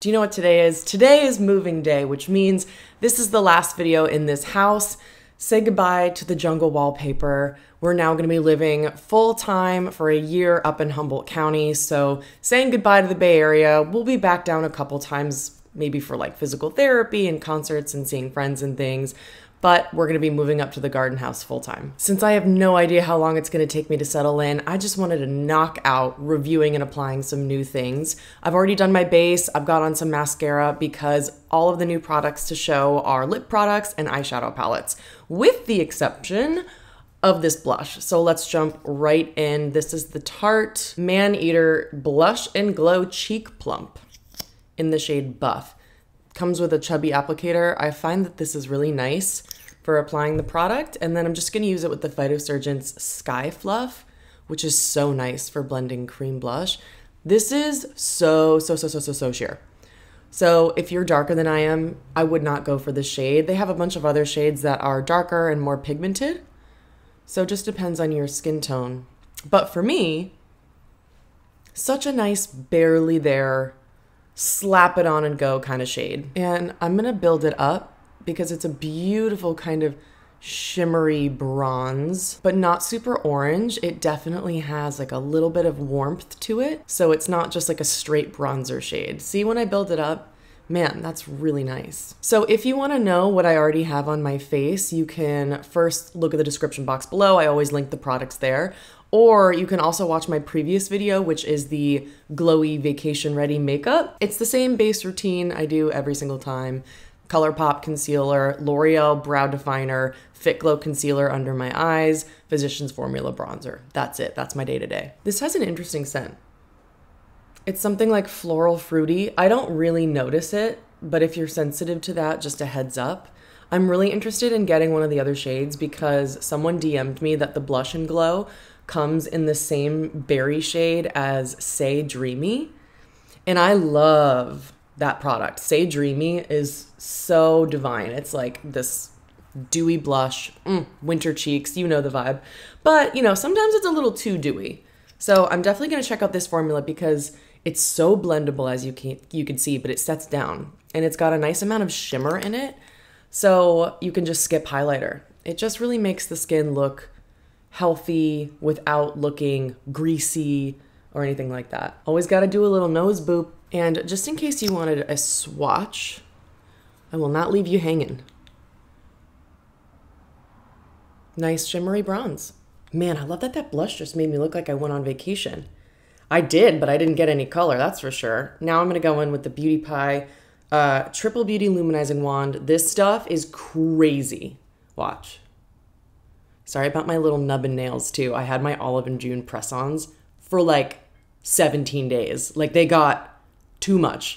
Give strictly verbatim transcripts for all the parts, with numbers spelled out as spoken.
Do you know what today is? Today is moving day, which means this is the last video in this house. Say goodbye to the jungle wallpaper. We're now gonna be living full-time for a year up in Humboldt County, so saying goodbye to the Bay Area. We'll be back down a couple times, maybe for like physical therapy and concerts and seeing friends and things, but we're gonna be moving up to the garden house full-time. Since I have no idea how long it's gonna take me to settle in, I just wanted to knock out reviewing and applying some new things. I've already done my base, I've got on some mascara because all of the new products to show are lip products and eyeshadow palettes, with the exception of this blush. So let's jump right in. This is the Tarte Maneater Blush and Glow Cheek Plump in the shade Buff. Comes with a chubby applicator. I find that this is really nice for applying the product. And then I'm just gonna use it with the Phytosurgeon's Sky Fluff, which is so nice for blending cream blush. This is so, so, so, so, so, so sheer. So if you're darker than I am, I would not go for this shade. They have a bunch of other shades that are darker and more pigmented. So it just depends on your skin tone. But for me, such a nice barely there slap it on and go kind of shade. And I'm gonna build it up because it's a beautiful kind of shimmery bronze, but not super orange. It definitely has like a little bit of warmth to it. So it's not just like a straight bronzer shade. See, when I build it up, man, that's really nice. So if you wanna know what I already have on my face, you can first look at the description box below. I always link the products there. Or you can also watch my previous video, which is the glowy vacation ready makeup. It's the same base routine I do every single time. ColourPop concealer, L'Oreal brow definer, Fit Glow concealer under my eyes, Physician's Formula bronzer. That's it, that's my day to day. This has an interesting scent. It's something like floral fruity. I don't really notice it, but if you're sensitive to that, just a heads up. I'm really interested in getting one of the other shades because someone D M'd me that the Blush and Glow comes in the same berry shade as Say Dreamy. And I love that product. Say Dreamy is so divine. It's like this dewy blush, mm, winter cheeks, you know the vibe. But you know, sometimes it's a little too dewy. So I'm definitely gonna check out this formula because it's so blendable, as you can, you can see, but it sets down. And it's got a nice amount of shimmer in it. So you can just skip highlighter. It just really makes the skin look healthy without looking greasy or anything like that. Always gotta do a little nose boop. And just in case you wanted a swatch, I will not leave you hanging. Nice shimmery bronze. Man, I love that that blush just made me look like I went on vacation. I did, but I didn't get any color, that's for sure. Now I'm gonna go in with the Beauty Pie uh, Triple Beauty Luminizing Wand. This stuff is crazy. Watch. Sorry about my little nub and nails too. I had my Olive and June press-ons for like seventeen days. Like they got too much.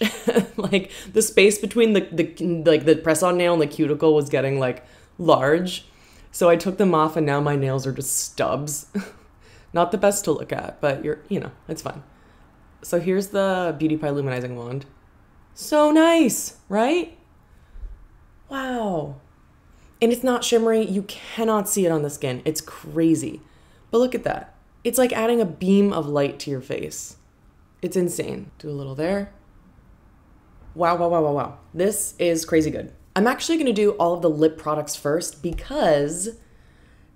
Like the space between the, the like the press-on nail and the cuticle was getting like large. So I took them off and now my nails are just stubs. Not the best to look at, but you're, you know, it's fun. So here's the Beauty Pie Luminizing Wand. So nice, right? Wow. And it's not shimmery, you cannot see it on the skin. It's crazy. But look at that. It's like adding a beam of light to your face. It's insane. Do a little there. Wow, wow, wow, wow, wow. This is crazy good. I'm actually gonna do all of the lip products first because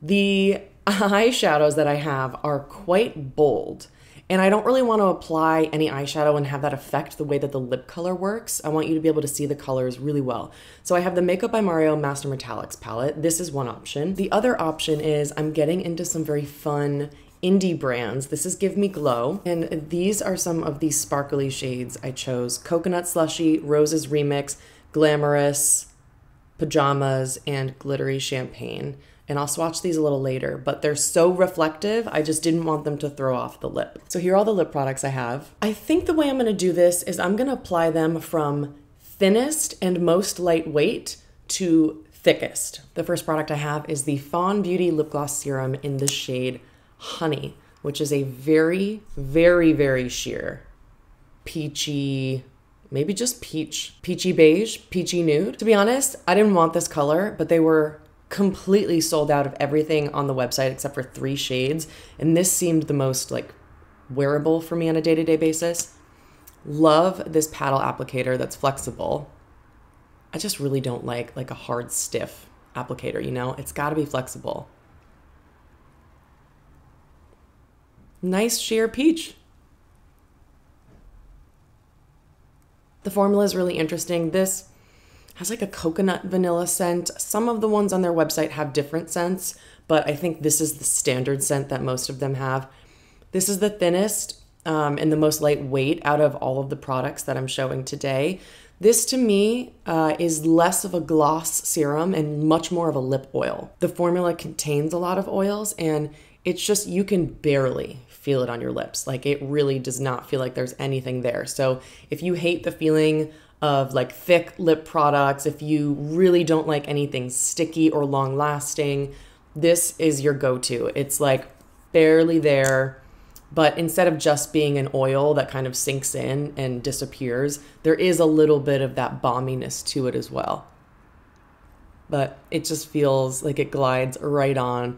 the eyeshadows that I have are quite bold. And I don't really want to apply any eyeshadow and have that affect the way that the lip color works. I want you to be able to see the colors really well. So I have the Makeup by Mario Master Metallics palette. This is one option. The other option is I'm getting into some very fun indie brands. This is Give Me Glow. And these are some of these sparkly shades I chose. Coconut Slushie, Roses Remix, Glamorous, Pajamas, and Glittery Champagne. And I'll swatch these a little later, but they're so reflective, I just didn't want them to throw off the lip. So here are all the lip products I have. I think the way I'm gonna do this is I'm gonna apply them from thinnest and most lightweight to thickest. The first product I have is the Fawn Beauty Lip Gloss Serum in the shade Honey, which is a very, very, very sheer peachy, maybe just peach, peachy beige, peachy nude. To be honest, I didn't want this color, but they were completely sold out of everything on the website except for three shades. And this seemed the most like wearable for me on a day-to-day basis. Love this paddle applicator that's flexible. I just really don't like like a hard, stiff applicator, you know? It's gotta be flexible. Nice sheer peach. The formula is really interesting. This has like a coconut vanilla scent. Some of the ones on their website have different scents, but I think this is the standard scent that most of them have. This is the thinnest um, and the most lightweight out of all of the products that I'm showing today. This to me uh, is less of a gloss serum and much more of a lip oil. The formula contains a lot of oils and it's just, you can barely feel it on your lips. Like it really does not feel like there's anything there. So if you hate the feeling of like thick lip products, if you really don't like anything sticky or long lasting, this is your go-to. It's like barely there, but instead of just being an oil that kind of sinks in and disappears, there is a little bit of that balminess to it as well. But it just feels like it glides right on.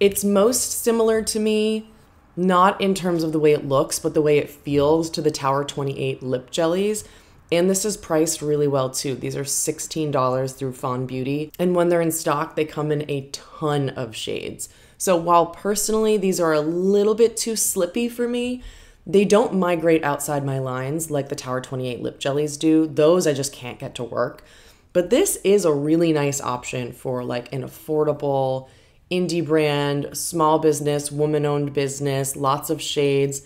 It's most similar to me, not in terms of the way it looks, but the way it feels to the Tower twenty-eight lip jellies. And this is priced really well too. These are sixteen dollars through Fawn Beauty. And when they're in stock, they come in a ton of shades. So while personally, these are a little bit too slippy for me, they don't migrate outside my lines like the Tower twenty-eight lip jellies do. Those I just can't get to work. But this is a really nice option for like an affordable, indie brand, small business, woman-owned business, lots of shades,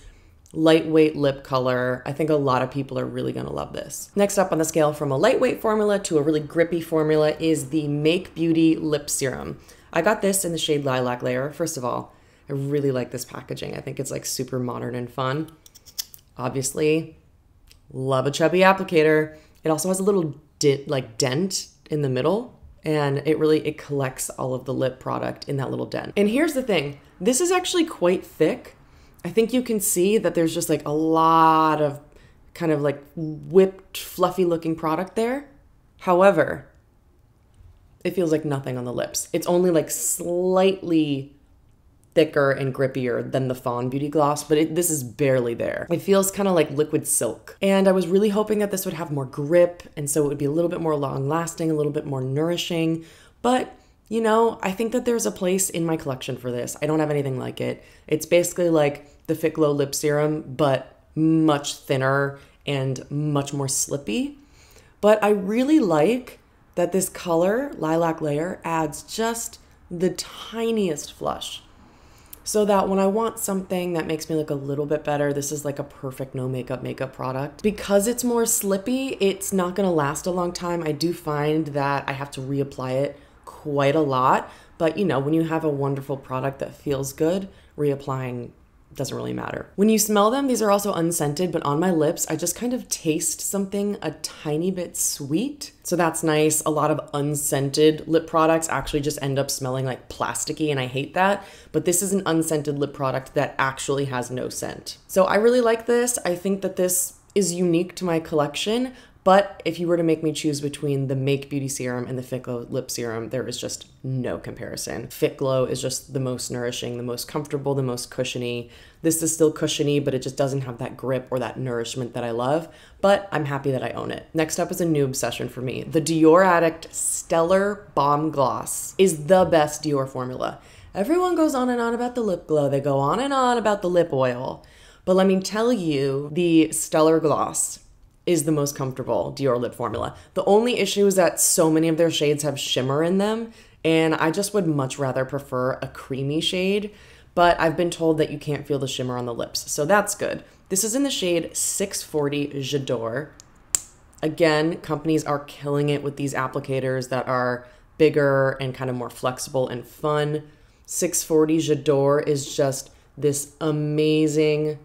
lightweight lip color. I think a lot of people are really gonna love this. Next up on the scale from a lightweight formula to a really grippy formula is the Make Beauty Lip Serum. I got this in the shade Lilac Layer. First of all, I really like this packaging. I think it's like super modern and fun. Obviously, love a chubby applicator. It also has a little dent, like dent in the middle. And it really, it collects all of the lip product in that little dent. And here's the thing, this is actually quite thick. I think you can see that there's just like a lot of kind of like whipped, fluffy looking product there. However, it feels like nothing on the lips. It's only like slightly thicker and grippier than the Fawn Beauty Gloss, but it, this is barely there. It feels kind of like liquid silk. And I was really hoping that this would have more grip, and so it would be a little bit more long lasting, a little bit more nourishing. But, you know, I think that there's a place in my collection for this. I don't have anything like it. It's basically like the Fit Glow Lip Serum, but much thinner and much more slippy. But I really like that this color, Lilac Layer, adds just the tiniest flush. So that when I want something that makes me look a little bit better, this is like a perfect no makeup makeup product. Because it's more slippy, it's not gonna last a long time. I do find that I have to reapply it quite a lot, but you know, when you have a wonderful product that feels good, reapplying doesn't really matter. When you smell them, these are also unscented, but on my lips, I just kind of taste something a tiny bit sweet. So that's nice. A lot of unscented lip products actually just end up smelling like plasticky, and I hate that. But this is an unscented lip product that actually has no scent. So I really like this. I think that this is unique to my collection, but if you were to make me choose between the Make Beauty Serum and the Fit Glow Lip Serum, there is just no comparison. Fit Glow is just the most nourishing, the most comfortable, the most cushiony. This is still cushiony, but it just doesn't have that grip or that nourishment that I love, but I'm happy that I own it. Next up is a new obsession for me. The Dior Addict Stellar Balm Gloss is the best Dior formula. Everyone goes on and on about the lip glow. They go on and on about the lip oil, but let me tell you, the Stellar Gloss is the most comfortable Dior lip formula. The only issue is that so many of their shades have shimmer in them, and I just would much rather prefer a creamy shade, but I've been told that you can't feel the shimmer on the lips, so that's good. This is in the shade six forty J'Adore. Again, companies are killing it with these applicators that are bigger and kind of more flexible and fun. six forty J'Adore is just this amazing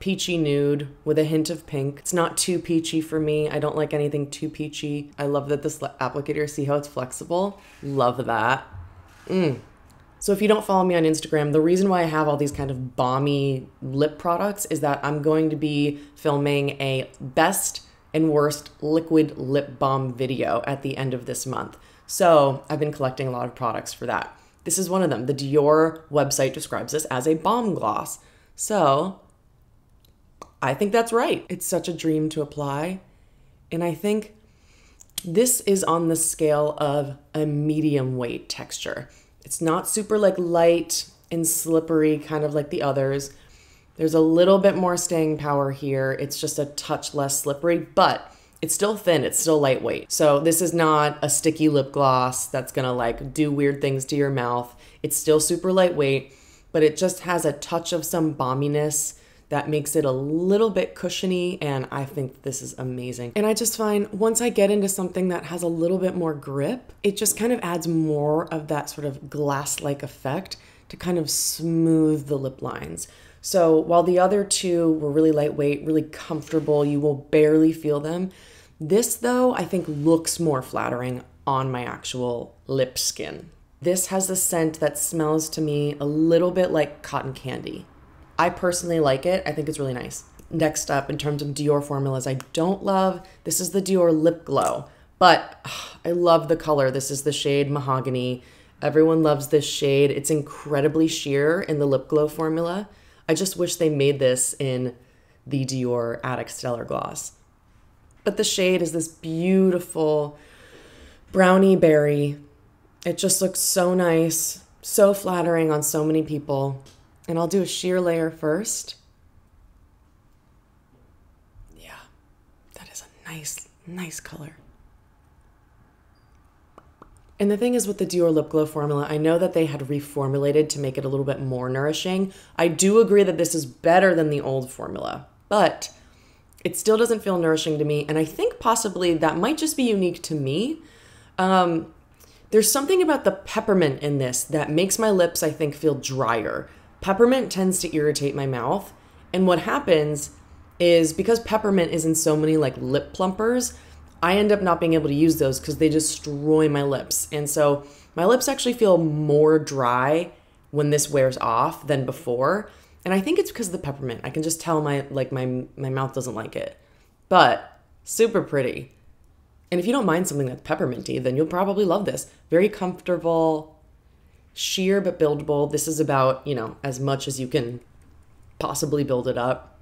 peachy nude with a hint of pink. It's not too peachy for me. I don't like anything too peachy. I love that this applicator, see how it's flexible? Love that. Mm. So if you don't follow me on Instagram, the reason why I have all these kind of balmy lip products is that I'm going to be filming a best and worst liquid lip balm video at the end of this month. So I've been collecting a lot of products for that. This is one of them. The Dior website describes this as a balm gloss. So I think that's right. It's such a dream to apply. And I think this is on the scale of a medium weight texture. It's not super like light and slippery, kind of like the others. There's a little bit more staying power here. It's just a touch less slippery, but it's still thin, it's still lightweight. So this is not a sticky lip gloss that's gonna like do weird things to your mouth. It's still super lightweight, but it just has a touch of some balminess that makes it a little bit cushiony, and I think this is amazing. And I just find once I get into something that has a little bit more grip, it just kind of adds more of that sort of glass-like effect to kind of smooth the lip lines. So while the other two were really lightweight, really comfortable, you will barely feel them. This though, I think looks more flattering on my actual lip skin. This has a scent that smells to me a little bit like cotton candy. I personally like it. I think it's really nice. Next up, in terms of Dior formulas I don't love, this is the Dior Lip Glow, but ugh, I love the color. This is the shade Mahogany. Everyone loves this shade. It's incredibly sheer in the Lip Glow formula. I just wish they made this in the Dior Addict Stellar Gloss. But the shade is this beautiful brownie berry. It just looks so nice, so flattering on so many people. And I'll do a sheer layer first. Yeah, that is a nice, nice color. And the thing is with the Dior Lip Glow formula, I know that they had reformulated to make it a little bit more nourishing. I do agree that this is better than the old formula, but it still doesn't feel nourishing to me. And I think possibly that might just be unique to me. Um, there's something about the peppermint in this that makes my lips, I think, feel drier. Peppermint tends to irritate my mouth. And what happens is because peppermint is in so many like lip plumpers, I end up not being able to use those because they destroy my lips. And so my lips actually feel more dry when this wears off than before. And I think it's because of the peppermint. I can just tell my like my, my mouth doesn't like it, but super pretty. And if you don't mind something that's pepperminty, then you'll probably love this. Very comfortable, sheer but buildable. This is about, you know, as much as you can possibly build it up.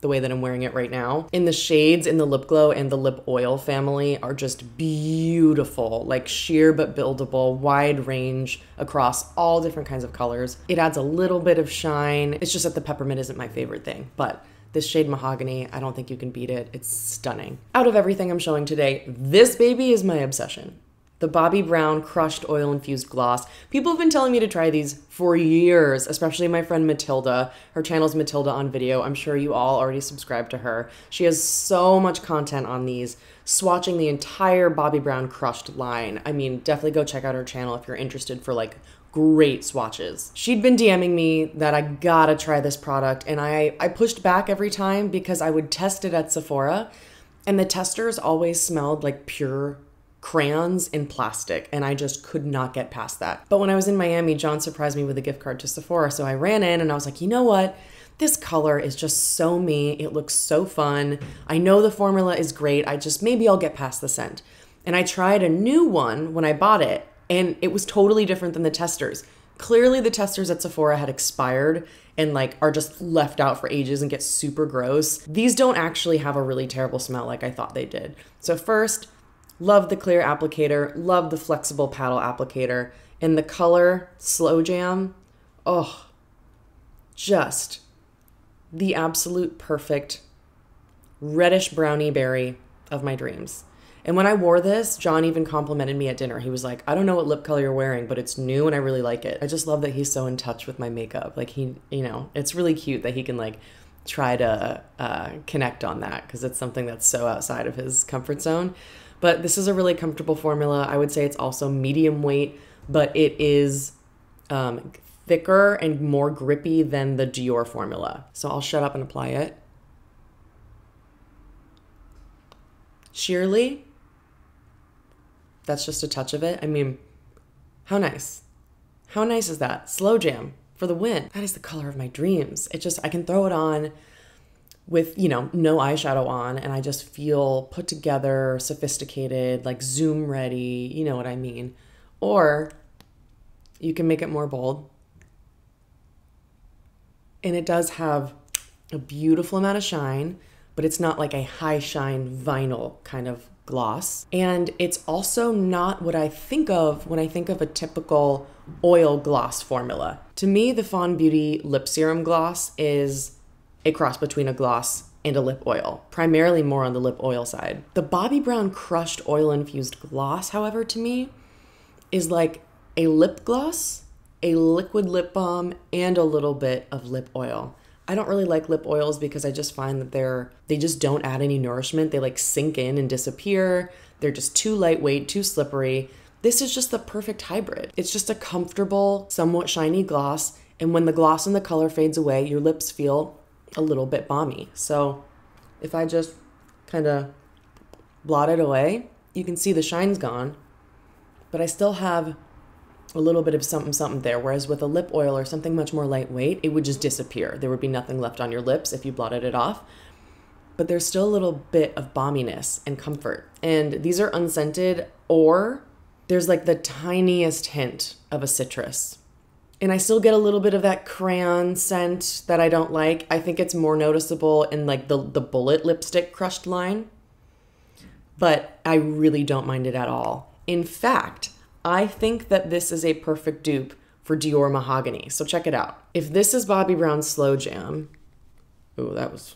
The way that I'm wearing it right now. And the shades in the Lip Glow and the Lip Oil family are just beautiful, like sheer but buildable, wide range across all different kinds of colors. It adds a little bit of shine. It's just that the peppermint isn't my favorite thing, but this shade Mahogany, I don't think you can beat it. It's stunning. Out of everything I'm showing today, this baby is my obsession. The Bobbi Brown Crushed Oil Infused Gloss. People have been telling me to try these for years, especially my friend Matilda. Her channel's Matilda on Video. I'm sure you all already subscribed to her. She has so much content on these, swatching the entire Bobbi Brown Crushed line. I mean, definitely go check out her channel if you're interested for like great swatches. She'd been DMing me that I gotta try this product, and I, I pushed back every time because I would test it at Sephora, and the testers always smelled like pure crayons in plastic, and I just could not get past that. But when I was in Miami, John surprised me with a gift card to Sephora, so I ran in and I was like, you know what? This color is just so me. It looks so fun. I know the formula is great. I just, maybe I'll get past the scent. And I tried a new one when I bought it, and it was totally different than the testers. Clearly the testers at Sephora had expired and like are just left out for ages and get super gross. These don't actually have a really terrible smell like I thought they did. So first, love the clear applicator, love the flexible paddle applicator, and the color Slow Jam, oh, just the absolute perfect reddish brownie berry of my dreams. And when I wore this, John even complimented me at dinner. He was like, I don't know what lip color you're wearing, but it's new and I really like it. I just love that he's so in touch with my makeup. Like he, you know, it's really cute that he can like try to uh, connect on that because it's something that's so outside of his comfort zone. But this is a really comfortable formula. I would say it's also medium weight, but it is um, thicker and more grippy than the Dior formula. So I'll shut up and apply it. Sheerly, that's just a touch of it. I mean, how nice. How nice is that? Slow Jam for the win. That is the color of my dreams. It just, I can throw it on with, you know, no eyeshadow on, and I just feel put together, sophisticated, like Zoom ready, you know what I mean. Or you can make it more bold. And it does have a beautiful amount of shine, but it's not like a high shine vinyl kind of gloss. And it's also not what I think of when I think of a typical oil gloss formula. To me, the Fawn Beauty Lip Serum Gloss is a cross between a gloss and a lip oil, primarily more on the lip oil side. The Bobbi Brown Crushed Oil Infused Gloss, however, to me, is like a lip gloss, a liquid lip balm, and a little bit of lip oil. I don't really like lip oils because I just find that they're, they just don't add any nourishment. They like sink in and disappear. They're just too lightweight, too slippery. This is just the perfect hybrid. It's just a comfortable, somewhat shiny gloss. And when the gloss and the color fades away, your lips feel a little bit balmy. So if I just kind of blot it away, you can see the shine's gone, but I still have a little bit of something something there, whereas with a lip oil or something much more lightweight, it would just disappear. There would be nothing left on your lips if you blotted it off, but there's still a little bit of balminess and comfort. And these are unscented, or there's like the tiniest hint of a citrus. And I still get a little bit of that crayon scent that I don't like. I think it's more noticeable in like the, the bullet lipstick crushed line, but I really don't mind it at all. In fact, I think that this is a perfect dupe for Dior Mahogany, so check it out. If this is Bobbi Brown's Slow Jam, ooh, that was,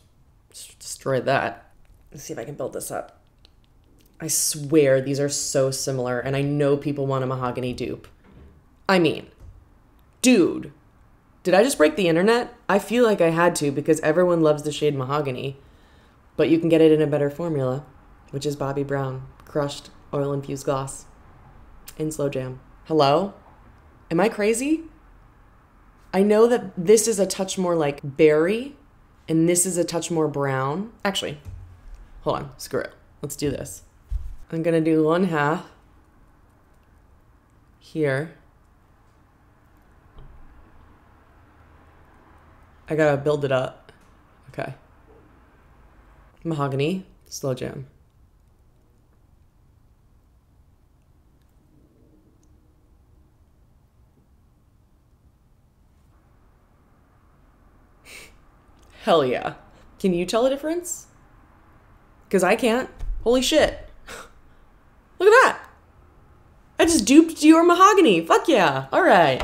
destroyed that. Let's see if I can build this up. I swear these are so similar, and I know people want a Mahogany dupe. I mean, dude, did I just break the internet? I feel like I had to because everyone loves the shade Mahogany, but you can get it in a better formula, which is Bobbi Brown Crushed Oil Infused Gloss in Slow Jam. Hello? Am I crazy? I know that this is a touch more like berry and this is a touch more brown. Actually, hold on, screw it. Let's do this. I'm gonna do one half here. I gotta build it up. Okay. Mahogany, Slow Jam. Hell yeah. Can you tell the difference? Because I can't. Holy shit. Look at that. I just duped Dior Mahogany. Fuck yeah. All right.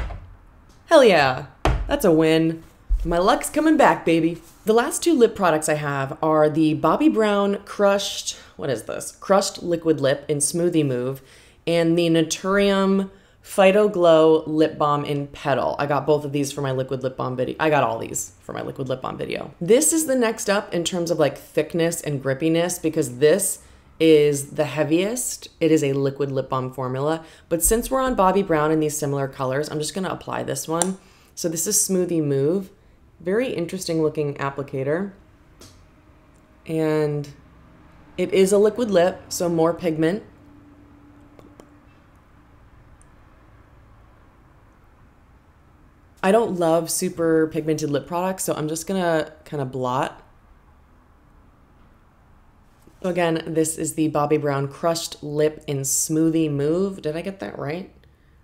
Hell yeah. That's a win. My luck's coming back, baby. The last two lip products I have are the Bobbi Brown Crushed, what is this? Crushed Liquid Lip in Smoothie Move and the Naturium Phytoglow Lip Balm in Petal. I got both of these for my liquid lip balm video. I got all these for my liquid lip balm video. This is the next up in terms of like thickness and grippiness because this is the heaviest. It is a liquid lip balm formula, but since we're on Bobbi Brown in these similar colors, I'm just gonna apply this one. So this is Smoothie Move. Very interesting looking applicator. And it is a liquid lip, so more pigment. I don't love super pigmented lip products, so I'm just gonna kind of blot. So again, this is the Bobbi Brown Crushed Lip in Smoothie Move. Did I get that right?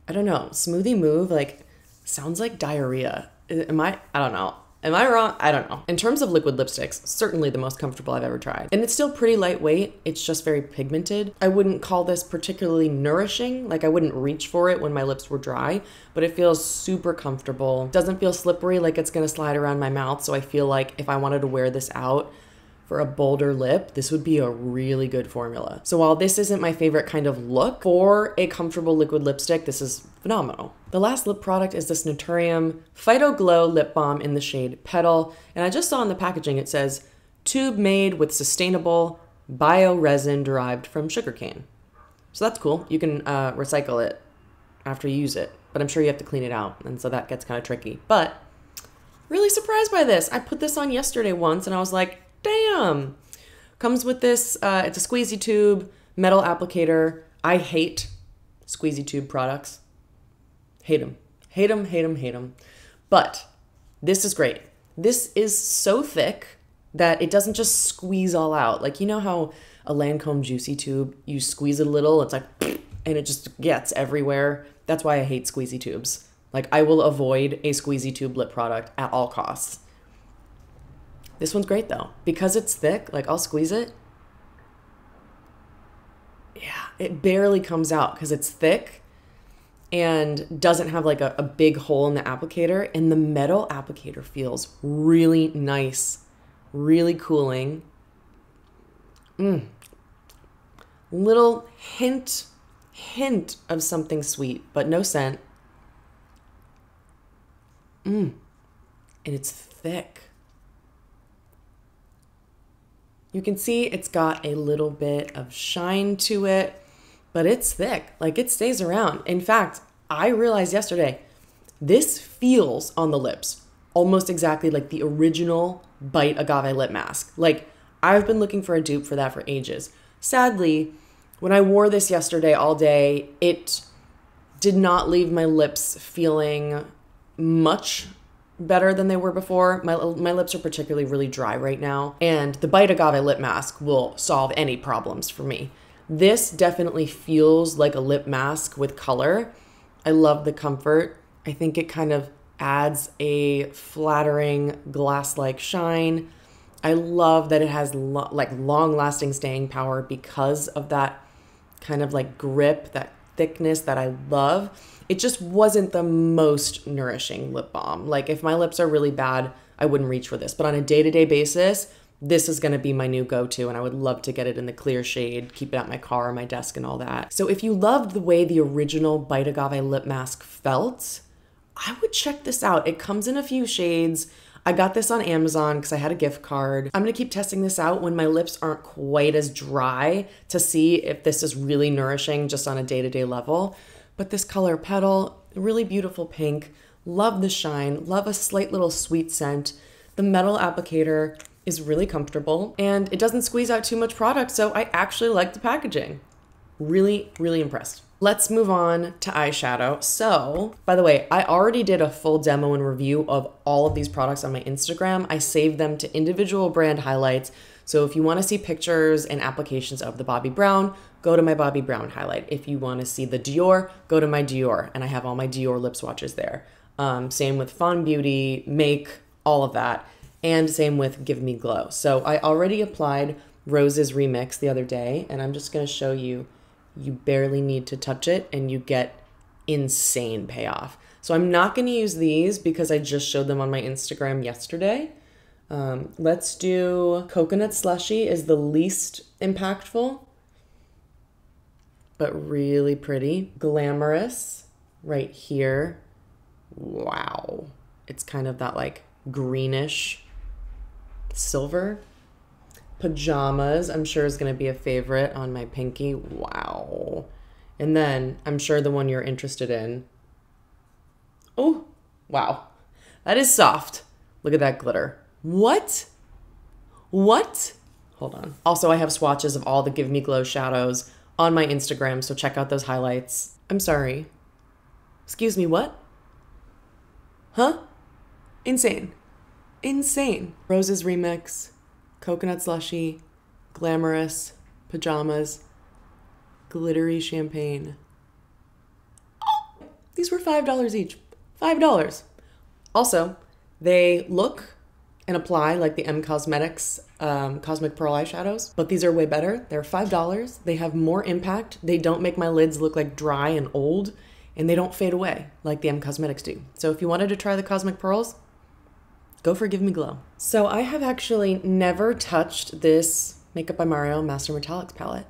I don't know. Smoothie Move, like, sounds like diarrhea. Am I? I don't know. Am I wrong? I don't know. In terms of liquid lipsticks, certainly the most comfortable I've ever tried. And it's still pretty lightweight. It's just very pigmented. I wouldn't call this particularly nourishing. Like I wouldn't reach for it when my lips were dry, but it feels super comfortable. Doesn't feel slippery, like it's gonna slide around my mouth. So I feel like if I wanted to wear this out for a bolder lip, this would be a really good formula. So while this isn't my favorite kind of look, for a comfortable liquid lipstick, this is phenomenal. The last lip product is this Naturium Phytoglow Lip Balm in the shade Petal. And I just saw in the packaging, it says, tube made with sustainable bioresin derived from sugarcane. So that's cool. You can uh, recycle it after you use it, but I'm sure you have to clean it out. And so that gets kind of tricky, but really surprised by this. I put this on yesterday once and I was like, damn. Comes with this, uh, it's a squeezy tube, metal applicator. I hate squeezy tube products. Hate them, hate them, hate them, hate them. But this is great. This is so thick that it doesn't just squeeze all out. Like, you know how a Lancome Juicy Tube, you squeeze it a little, it's like, and it just gets everywhere. That's why I hate squeezy tubes. Like I will avoid a squeezy tube lip product at all costs. This one's great though. Because it's thick, like I'll squeeze it. Yeah, it barely comes out because it's thick and doesn't have like a, a big hole in the applicator. And the metal applicator feels really nice, really cooling. Mm. Little hint, hint of something sweet, but no scent. Mm. And it's thick. You can see it's got a little bit of shine to it, but it's thick, like it stays around. In fact, I realized yesterday, this feels on the lips almost exactly like the original Bite Agave lip mask. Like I've been looking for a dupe for that for ages. Sadly, when I wore this yesterday all day, it did not leave my lips feeling much better than they were before. My, my lips are particularly really dry right now, and the Bite Agave lip mask will solve any problems for me. This definitely feels like a lip mask with color. I love the comfort. I think it kind of adds a flattering glass-like shine. I love that it has lo like long-lasting staying power because of that kind of like grip, that thickness that I love. It just wasn't the most nourishing lip balm. Like if my lips are really bad, I wouldn't reach for this. But on a day-to-day basis, this is gonna be my new go-to, and I would love to get it in the clear shade, keep it at my car, my desk, and all that. So if you loved the way the original Bite Agave lip mask felt, I would check this out. It comes in a few shades. I got this on Amazon because I had a gift card. I'm gonna keep testing this out when my lips aren't quite as dry to see if this is really nourishing just on a day-to-day level. But this color petal, really beautiful pink. Love the shine, love a slight little sweet scent. The metal applicator is really comfortable and it doesn't squeeze out too much product, so I actually like the packaging. Really, really impressed. Let's move on to eyeshadow. So, by the way, I already did a full demo and review of all of these products on my Instagram. I saved them to individual brand highlights. So if you want to see pictures and applications of the Bobbi Brown, go to my Bobbi Brown highlight. If you want to see the Dior, go to my Dior, and I have all my Dior lip swatches there. Um, same with Fawn Beauty, Make, all of that. And same with Give Me Glow. So I already applied Roses Remix the other day, and I'm just going to show you. You barely need to touch it and you get insane payoff. So I'm not going to use these because I just showed them on my Instagram yesterday. Um, let's do Coconut Slushie is the least impactful, but really pretty. Glamorous right here. Wow. It's kind of that like greenish silver. Pajamas, I'm sure, is going to be a favorite on my pinky. Wow. And then I'm sure the one you're interested in. Oh, wow. That is soft. Look at that glitter. What? What? Hold on. Also, I have swatches of all the Give Me Glow shadows on my Instagram, so check out those highlights. I'm sorry. Excuse me, what? Huh? Insane. Insane. Roses Remix. Coconut Slushie, Glamorous, Pajamas, Glittery Champagne. Oh, these were five dollars each, five dollars. Also, they look and apply like the M Cosmetics um, Cosmic Pearl Eyeshadows, but these are way better. They're five dollars, they have more impact, they don't make my lids look like dry and old, and they don't fade away like the M Cosmetics do. So if you wanted to try the Cosmic Pearls, go for Give Me Glow. So I have actually never touched this Makeup by Mario Master Metallics palette.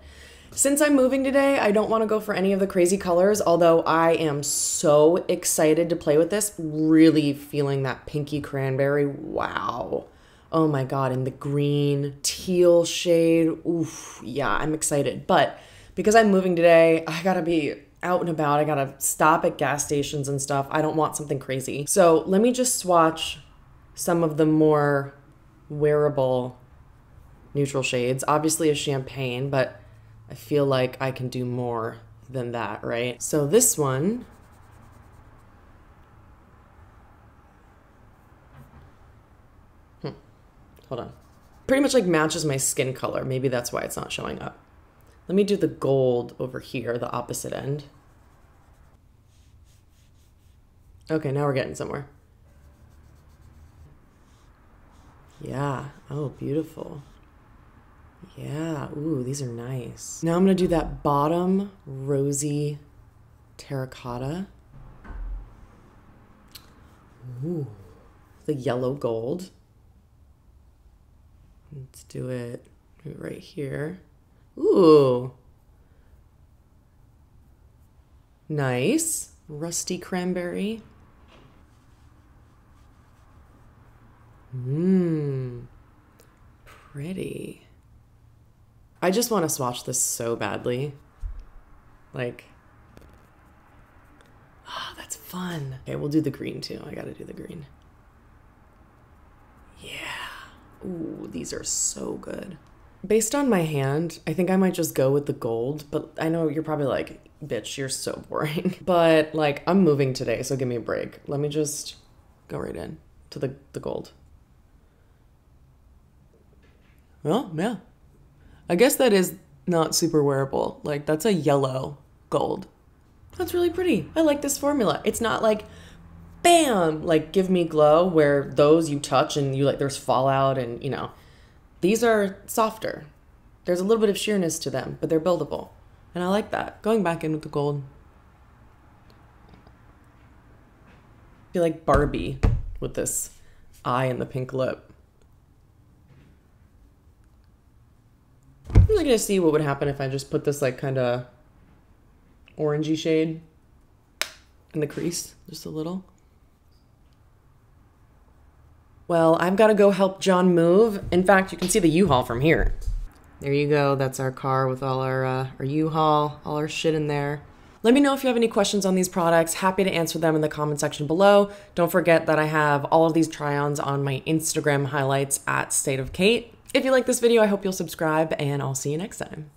Since I'm moving today, I don't want to go for any of the crazy colors, although I am so excited to play with this. Really feeling that pinky cranberry. Wow. Oh my God. And the green teal shade. Oof. Yeah, I'm excited. But because I'm moving today, I gotta be out and about. I gotta stop at gas stations and stuff. I don't want something crazy. So let me just swatch some of the more wearable neutral shades. Obviously a champagne, but I feel like I can do more than that, right? So this one hmm. Hold on. Pretty much like matches my skin color. Maybe that's why it's not showing up. Let me do the gold over here, the opposite end. Okay, now we're getting somewhere. Yeah. Oh, beautiful. Yeah. Ooh, these are nice. Now I'm going to do that bottom rosy terracotta. Ooh. The yellow gold. Let's do it right here. Ooh. Nice. Rusty cranberry. Mmm. Pretty. I just want to swatch this so badly. Like, ah, that's fun. Okay, we'll do the green too. I gotta do the green. Yeah. Ooh, these are so good. Based on my hand, I think I might just go with the gold, but I know you're probably like, bitch, you're so boring. But like, I'm moving today, so give me a break. Let me just go right in to the, the gold. Well, yeah. I guess that is not super wearable. Like, that's a yellow gold. That's really pretty. I like this formula. It's not like, bam, like Give Me Glow, where those you touch and you like, there's fallout and, you know. These are softer. There's a little bit of sheerness to them, but they're buildable. And I like that. Going back in with the gold. I feel like Barbie with this eye and the pink lip. I'm just gonna see what would happen if I just put this like kind of orangey shade in the crease, just a little. Well, I've got to go help John move. In fact, you can see the U-Haul from here. There you go. That's our car with all our, uh, our U-Haul, all our shit in there. Let me know if you have any questions on these products. Happy to answer them in the comment section below. Don't forget that I have all of these try-ons on my Instagram highlights at State of Kate. If you like this video, I hope you'll subscribe, and I'll see you next time.